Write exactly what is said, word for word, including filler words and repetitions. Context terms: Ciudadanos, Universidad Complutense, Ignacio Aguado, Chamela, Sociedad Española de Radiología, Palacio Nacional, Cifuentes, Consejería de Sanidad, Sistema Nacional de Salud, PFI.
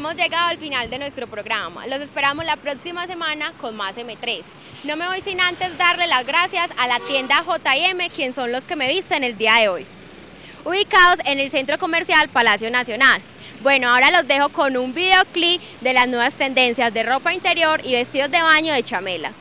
hemos llegado al final de nuestro programa. Los esperamos la próxima semana con más eme tres. No me voy sin antes darle las gracias a la tienda jota eme, quien son los que me visten el día de hoy, ubicados en el Centro Comercial Palacio Nacional. Bueno, ahora los dejo con un videoclip de las nuevas tendencias de ropa interior y vestidos de baño de Chamela.